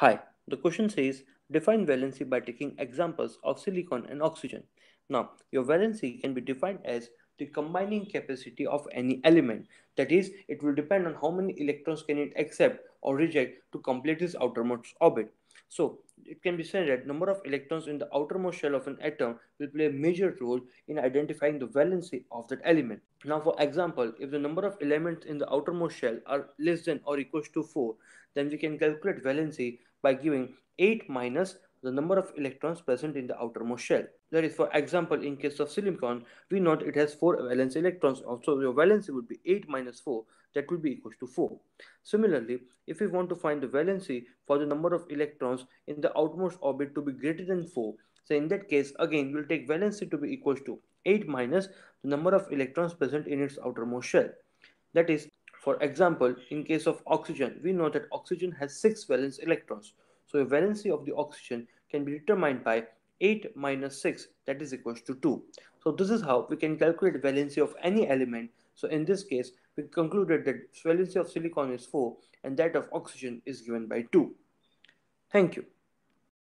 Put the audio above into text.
Hi, the question says define valency by taking examples of silicon and oxygen. Now, your valency can be defined as the combining capacity of any element. That is, it will depend on how many electrons can it accept or reject to complete its outermost orbit. So, it can be said that number of electrons in the outermost shell of an atom will play a major role in identifying the valency of that element. Now, for example, if the number of elements in the outermost shell are less than or equals to 4, then we can calculate valency by giving 8 minus the number of electrons present in the outermost shell. That is, for example, in case of silicon, we note it has 4 valence electrons. Also, your valency would be 8 minus 4, that would be equals to 4. Similarly, if we want to find the valency for the number of electrons in the outermost orbit to be greater than 4, so in that case, again, we'll take valency to be equals to 8 minus the number of electrons present in its outermost shell. That is, for example, in case of oxygen, we know that oxygen has 6 valence electrons. So, the valency of the oxygen can be determined by 8 minus 6, that is equals to 2. So, this is how we can calculate valency of any element. So, in this case, we concluded that valency of silicon is 4 and that of oxygen is given by 2. Thank you.